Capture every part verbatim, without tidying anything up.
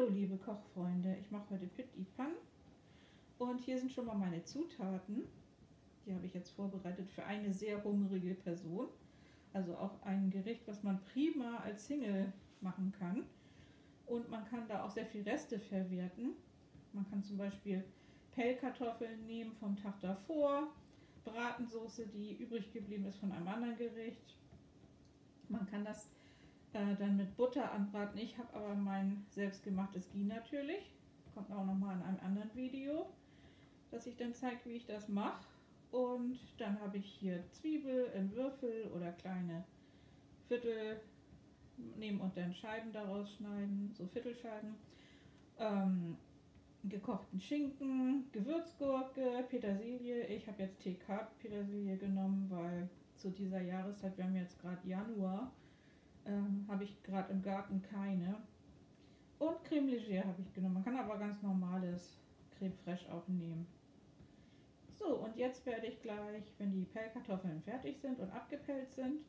Hallo liebe Kochfreunde, ich mache heute Pyt i Panne und hier sind schon mal meine Zutaten. Die habe ich jetzt vorbereitet für eine sehr hungrige Person. Also auch ein Gericht, was man prima als Single machen kann. Und man kann da auch sehr viel Reste verwerten. Man kann zum Beispiel Pellkartoffeln nehmen vom Tag davor, Bratensoße, die übrig geblieben ist von einem anderen Gericht. Man kann das äh, dann mit Butter anbraten. Ich habe aber mein selbstgemachtes Ghee natürlich. Kommt auch nochmal in einem anderen Video, dass ich dann zeige, wie ich das mache. Und dann habe ich hier Zwiebel in Würfel oder kleine Viertel nehmen und dann Scheiben daraus schneiden, so Viertelscheiben, ähm, gekochten Schinken, Gewürzgurke, Petersilie. Ich habe jetzt T K-Petersilie genommen, weil zu dieser Jahreszeit, wir haben jetzt gerade Januar, ähm, habe ich gerade im Garten keine. Und Crème Légère habe ich genommen. Man kann aber ganz normales Crème fraîche auch nehmen. So, und jetzt werde ich gleich, wenn die Pellkartoffeln fertig sind und abgepellt sind,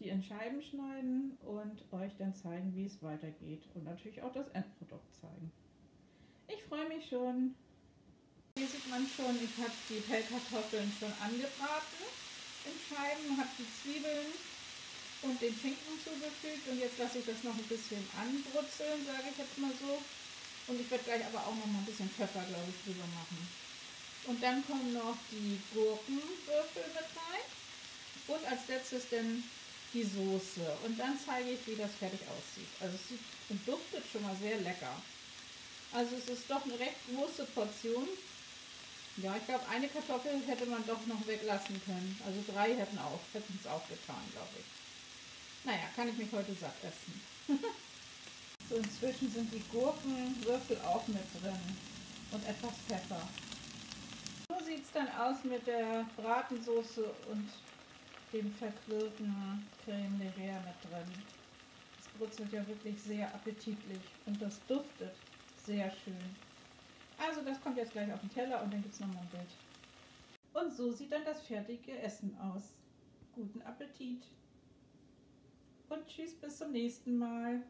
die in Scheiben schneiden und euch dann zeigen, wie es weitergeht. Und natürlich auch das Endprodukt zeigen. Ich freue mich schon. Hier sieht man schon, ich habe die Pellkartoffeln schon angebraten in Scheiben, habe die Zwiebeln und den Schinken zugefügt. Und jetzt lasse ich das noch ein bisschen anbrutzeln, sage ich jetzt mal so. Und ich werde gleich aber auch noch mal ein bisschen Pfeffer, glaube ich, drüber machen. Und dann kommen noch die Gurkenwürfel mit rein. Und als letztes dann die Soße. Und dann zeige ich, wie das fertig aussieht. Also es sieht und duftet schon mal sehr lecker. Also es ist doch eine recht große Portion. Ja, ich glaube, eine Kartoffel hätte man doch noch weglassen können. Also drei hätten auch, hätten es auch getan, glaube ich. Naja, kann ich mich heute satt essen. So, inzwischen sind die Gurkenwürfel auch mit drin. Und etwas Pfeffer. So sieht es dann aus mit der Bratensoße und dem verquirlten Crème Légère mit drin. Das brutzelt ja wirklich sehr appetitlich und das duftet sehr schön. Also das kommt jetzt gleich auf den Teller und dann gibt es nochmal ein Bild. Und so sieht dann das fertige Essen aus. Guten Appetit und tschüss bis zum nächsten Mal.